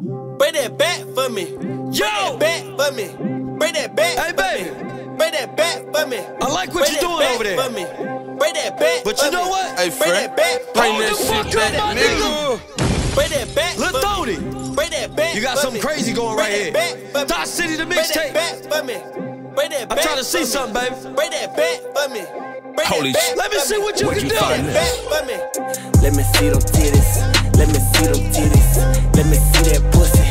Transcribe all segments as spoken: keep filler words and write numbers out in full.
Break that back for me. Yo! Break that back for me. Break that back for me. Hey, baby. Break that back for me. I like what you're doing over there. Break that back for me. But you know what? Hey, Frank. Bring that shit back, nigga. Break that back for me. Lil Thony. Break that back for me. You got something crazy going right here. Thot City the mixtape. Break that back for me. I'm trying to see something, baby. Break that back for me. Holy shit. Let me see what you can do. Let me see them titties. Let me see them titties. Let me see that pussy.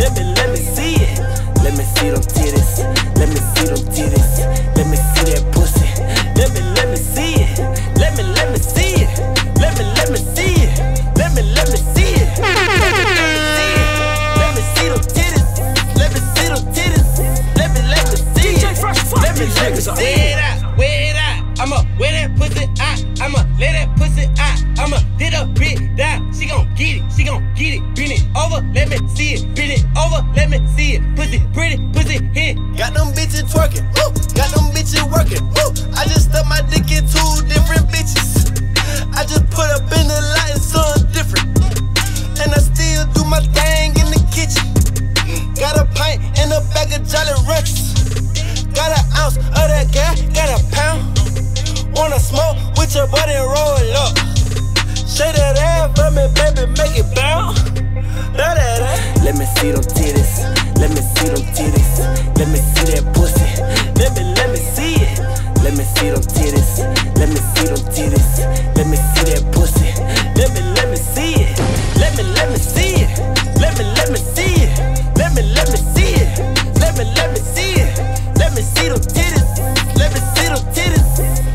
Let me, let me see it. Let me see them titties. Let me see them titties. Let me see that pussy. Let me, let me see it. Let me, let me see it. Let me, let me see it. Let me, let me see it. Let me see them titties. Let me see them titties. Let me, let me see it. D J Fresh, fuck these niggas up. Wear it out, wear it out. I'ma wear that pussy out. I'ma let that pussy out. I'ma did a bit down. She gon' get it. She gon' get it. Bring it over. Let me see it. Bring it over. Let me see it. Pussy pretty. Pussy hit. Got them bitches twerking. Woo. Got them bitches working. Woo. I just stuck my dick in two different bitches. I just put up in the light and something different. And I still do my thing in the kitchen. Got a pint and a bag of Jolly Ranchers. Got an ounce of that gas. Got a pound. Wanna smoke with your buddy and roll up. Shake that ass for me, baby, make it bounce. That ass. Let me see them titties. Let me see them titties. Let me see that pussy. Let me, let me see it. Let me see them titties. Let me see them titties. Let me see that pussy. Let me, let me see it. Let me, let me see it. Let me, let me see it. Let me, let me see it. Let me, let me see it. Let me see them titties. Let me see them titties.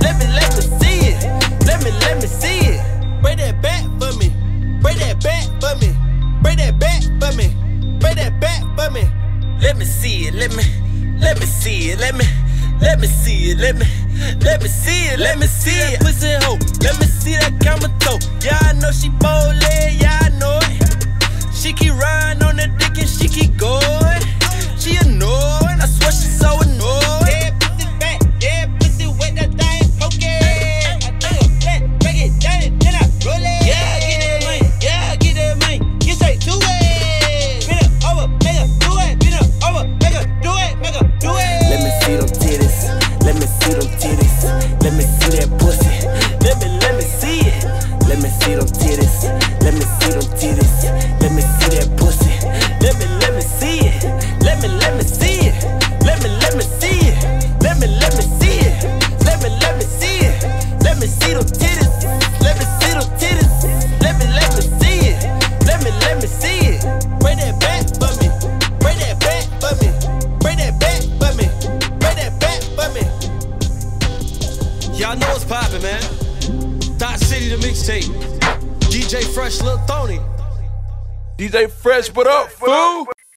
Let me, let me see it. Let me, let me see it. Break that back for me. Break that back for me. Break that back for me. Break that back for me. Let me see it. Let me, let me see it. Let me, let me see it. Let me, let me see it. Let me see it. Pussy hoe. Let me see that camera toe. Yeah, I know she bowling. Yeah, I know it. She keep riding on the dick and she keep going. She annoying. I swear she's so annoying. Y'all know it's poppin', man. Thot City the mixtape. D J Fresh, Lil Thony. D J Fresh, what up, fool?